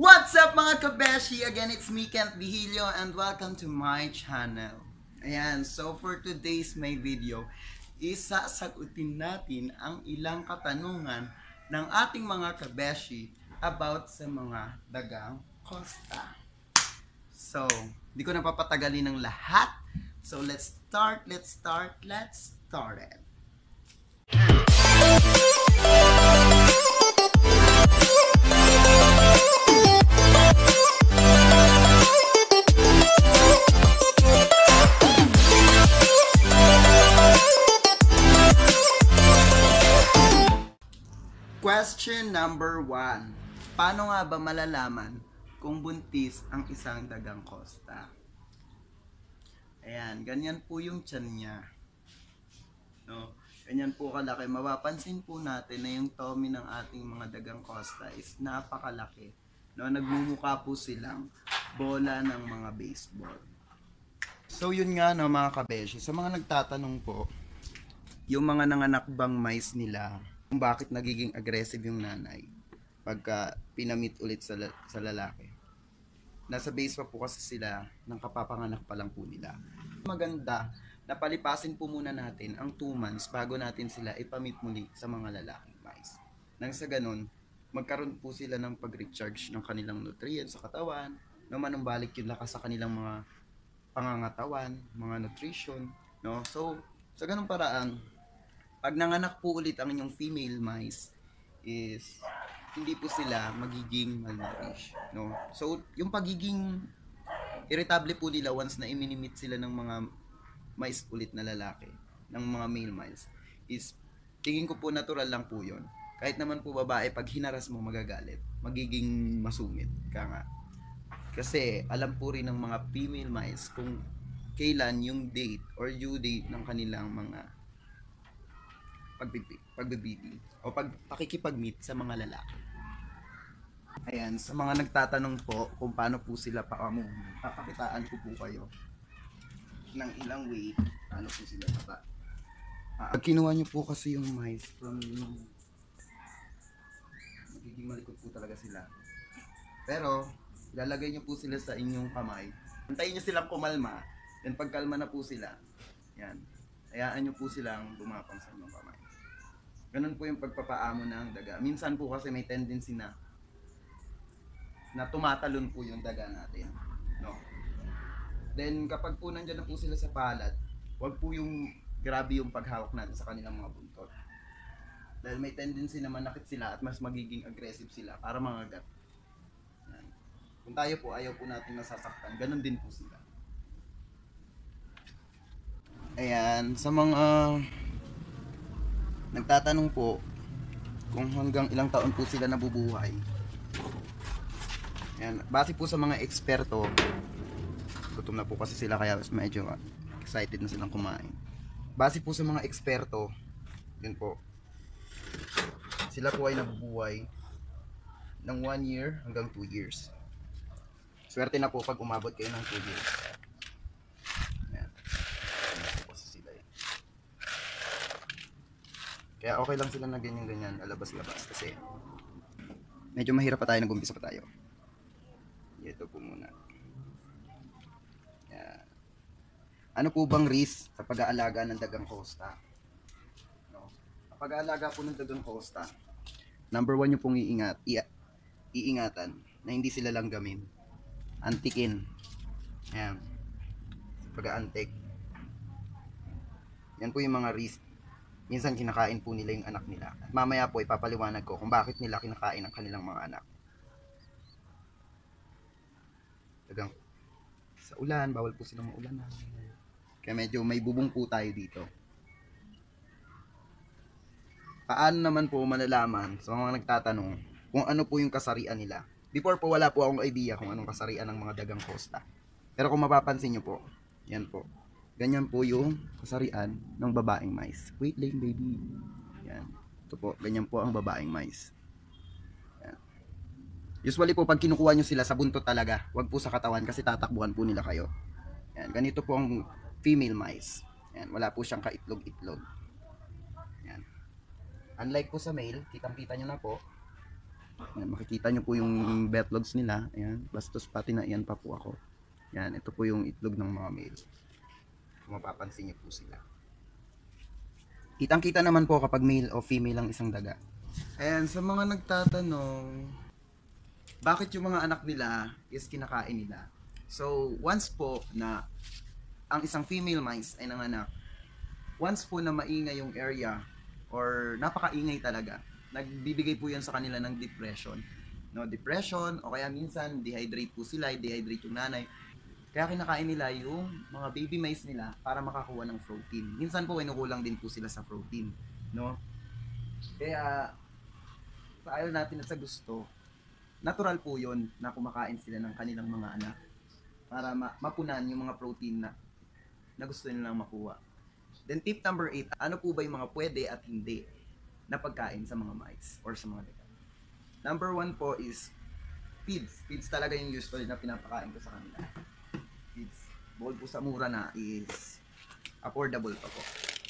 What's up mga kabeshi? Again, it's me, Kent Dejillo, and welcome to my channel. Ayan, so for today's my video, isasagutin natin ang ilang katanungan ng ating mga kabeshi about sa mga dagang costa. So, di ko napapatagalin ng lahat. So, let's start it. Question number 1. Paano nga ba malalaman kung buntis ang isang dagang costa? Ayan, ganyan po yung tiyan niya. No? Ganyan po kalaki. Mapapansin po natin na yung tummy ng ating mga dagang costa is napakalaki. No? Nagmumukha po silang bola ng mga baseball. So yun nga no, mga kabeshi. Sa mga nagtatanong po, yung mga nanganak bang mice nila, kung bakit nagiging aggressive yung nanay pagka pinamit ulit sa lalaki. Nasa base pa po kasi sila ng kapapanganak pa lang po nila. Maganda na palipasin po muna natin ang 2 months bago natin sila ipamit muli sa mga lalaking mice. Nang sa ganun, magkaroon po sila ng pag-recharge ng kanilang nutrients sa katawan, na manumbalik yung lakas sa kanilang mga pangangatawan, mga nutrition. No? So, sa ganung paraan, pag nanganak po ulit ang inyong female mice is hindi po sila magiging malnourished, no? So yung pagiging irritable po nila once na i-minimit sila ng mga mice ulit na lalaki, ng mga male mice, is tingin ko po natural lang po yun. Kahit naman po babae, pag hinaras mo magagalit, magiging masungit ka nga. Kasi alam po rin ng mga female mice kung kailan yung date or due date ng kanilang mga pagbibiting o pakikipag-meet sa mga lalaki. Ayan, sa mga nagtatanong po kung paano po sila pakamove, papakitaan ko po kayo ng ilang way paano po sila papa. Pag kinuha nyo po kasi yung mice from magiging malikot po talaga sila. Pero, lalagay nyo po sila sa inyong kamay. Antayin nyo silang kumalma. Then pagkalma na po sila, yan, hayaan nyo po silang bumapang sa inyong kamay. Ganun po yung pagpapaamo ng daga. Minsan po kasi may tendency na tumatalon po yung daga natin, no? Then kapag po nandiyan na po sila sa palad, wag po yung grabe yung paghawak natin sa kanilang mga buntot. Dahil may tendency na manakit sila at mas magiging aggressive sila para mangagat. Kung tayo po ayaw po natin nasasaktan, ganun din po sila. Ayan, sa mga nagtatanong po kung hanggang ilang taon po sila nabubuhay. Ayan, base po sa mga eksperto, gutom na po kasi sila kaya medyo excited na silang kumain. Base po sa mga eksperto, yun po, sila po ay nabubuhay ng 1 year hanggang 2 years. Swerte na po pag umabot kayo ng 2 years. Kaya okay lang sila na ganyan-ganyan, alabas-labas, kasi medyo mahirap pa tayo, nag-umpisa pa tayo. Ito po muna. Yan. Ano po bang risk sa pag-aalaga ng dagang costa? No? Pag-aalaga po ng dagang costa, number 1 nyo pong iingatan na hindi sila lang gamin. Antikin. Yan. Pag-aantik. Yan po yung mga risk. Minsan kinakain po nila yung anak nila. At mamaya po ipapaliwanag ko kung bakit nila kinakain ang kanilang mga anak. Dagang sa ulan, bawal po silang maulan. Kaya medyo may bubong po tayo dito. Paano naman po malalaman sa mga nagtatanong kung ano po yung kasarian nila? Before po wala po akong idea kung anong kasarian ng mga dagang costa. Pero kung mapapansin nyo po, yan po. Ganyan po yung kasarian ng babaeng mice. Wait lang, baby. Yan. Ito po, ganyan po ang babaeng mice. Yan. Usually po, pag kinukuha nyo sila sa buntot talaga, wag po sa katawan kasi tatakbuhan po nila kayo. Yan. Ganito po ang female mice. Yan. Wala po siyang kaitlog-itlog. Yan. Unlike po sa male, kitang-kita nyo na po, Ayan, makikita nyo po yung betlogs nila. Ayan, bastos pati na iyan pa po ako. Ayan, ito po yung itlog ng mga male. Kung mapapansin nyo po sila. Kitang kita naman po kapag male o female ang isang daga. Ayan, sa mga nagtatanong, bakit yung mga anak nila is kinakain nila? So, once po na ang isang female mice ay nanganak, once po na maingay yung area or napakaingay talaga, nagbibigay po yun sa kanila ng depression. No, depression, o kaya minsan dehydrate po sila, dehydrate yung nanay. Kaya kinakain nila yung mga baby mice nila para makakuha ng protein. Minsan po kinukulang din po sila sa protein, no? Kaya sa ayaw natin at sa gusto, natural po yun na kumakain sila ng kanilang mga anak para mapunan yung mga protein na gusto nilang makuha. Then tip number 8, ano po ba yung mga pwede at hindi na pagkain sa mga mice or sa mga daga? Number 1 po is feeds. Feeds talaga yung usual na pinapakain ko sa kanila. Feeds. Bukod po sa mura na is affordable pa po.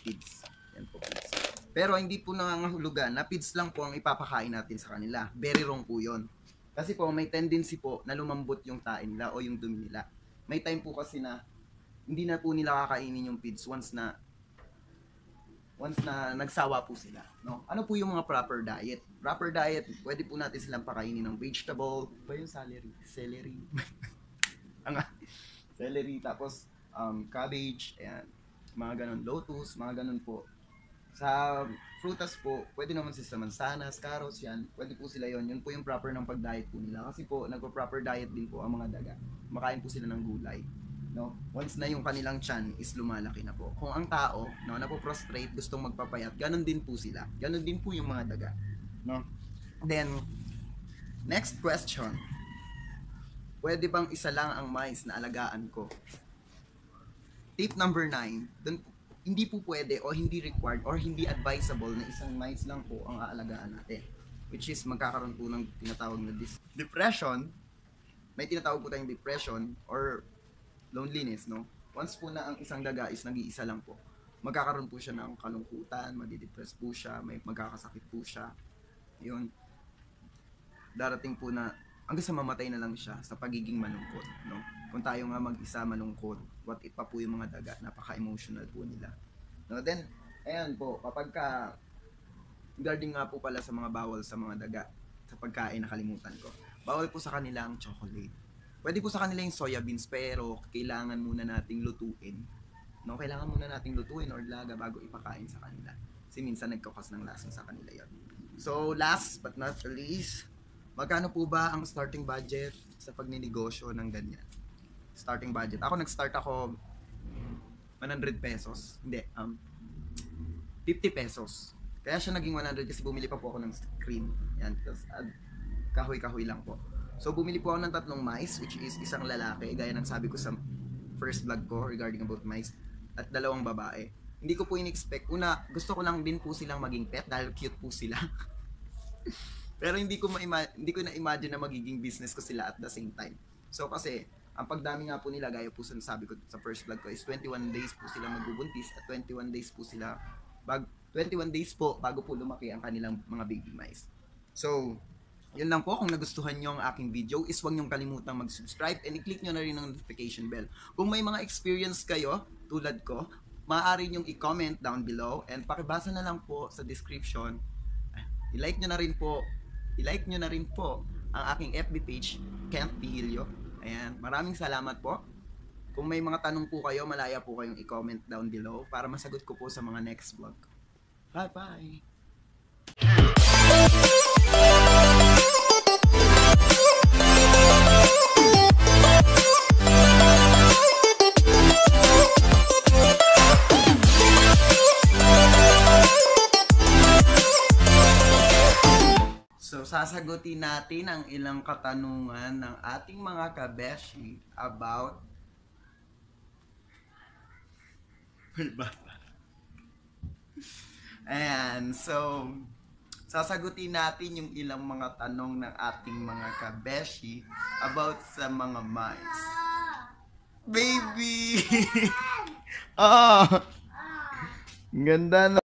Feeds. Yan po, feeds. Pero hindi po nangangahulugan na feeds lang po ang ipapakain natin sa kanila. Very wrong po yun. Kasi po may tendency po na lumambot yung tae nila o yung dumi nila. May time po kasi na hindi na po nila kakainin yung feeds once na nagsawa po sila, no? Ano po yung mga proper diet? Proper diet, pwede po natin silang pakainin ng vegetable. Ba yung celery? Celery. Celery, tapos cabbage, ayan, mga ganun, lotus, mga ganun po. Sa frutas po, pwede naman sa mansanas, carrots, yan, pwede po sila yon. Yun po yung proper ng pag-diet po nila. Kasi po, nagpo-proper diet din po ang mga daga. Makain po sila ng gulay, no? Once na yung kanilang tiyan is lumalaki na po. Kung ang tao, no, napoprostrate, gustong magpapayat, ganun din po sila. Ganun din po yung mga daga, no? Then, next question. Pwede bang isa lang ang mice na alagaan ko? Tip number 9, hindi po pwede o hindi required or hindi advisable na isang mice lang po ang aalagaan natin. Which is magkakaroon po ng tinatawag na depression. May tinatawag po tayong depression or loneliness, no? Once po na ang isang daga is nag-iisa lang po, magkakaroon po siya ng kalungkutan, madidepress po siya, may magkakasakit po siya. Yun. Darating po na hanggang sa mamatay na lang siya sa pagiging malungkot, no? Kung tayo nga mag-isa malungkot, what if pa po yung mga daga, napaka-emotional po nila. No, then, ayan po, kapag ka guarding nga po pala sa mga bawal sa mga daga, sa pagkain nakalimutan ko. Bawal po sa kanila ang chocolate. Pwede po sa kanila yung soya beans, pero kailangan muna nating lutuin. No, kailangan muna nating lutuin or laga bago ipakain sa kanila. Kasi minsan nagkakas ng lasang sa kanila yun. So, last but not least, magkano po ba ang starting budget sa pagninegosyo ng ganyan? Starting budget. Ako nag-start ako 100 pesos. Hindi, 50 pesos. Kaya siya naging 100 kasi bumili pa po ako ng cream. Yan, tapos kahoy-kahoy lang po. So bumili po ako ng 3 mice, which is isang lalaki, gaya ng sabi ko sa first vlog ko regarding about mice, at 2 babae. Hindi ko po in-expect. Una, gusto ko lang din po silang maging pet dahil cute po sila. Pero hindi ko na-imagine na magiging business ko sila at the same time. So kasi ang pagdami nga po nila, gaya po sabi ko sa first vlog ko, is 21 days po sila magbubuntis at 21 days po bago po lumaki ang kanilang mga baby mice. So, yun lang po. Kung nagustuhan nyo ang aking video, is huwag nyong kalimutang mag-subscribe and i-click nyo na rin ang notification bell. Kung may mga experience kayo, tulad ko, maaari nyong i-comment down below and pakibasa na lang po sa description. I-like nyo na rin po, ang aking FB page, Kent Dejillo. Ayan, maraming salamat po. Kung may mga tanong po kayo, malaya po kayong i-comment down below para masagot ko po sa mga next vlog. Bye-bye! Sasagutin natin ang ilang katanungan ng ating mga kabeshi about and so sasagutin natin yung ilang mga tanong ng ating mga kabeshi about sa mga mice. Baby! Oh! Ganda na.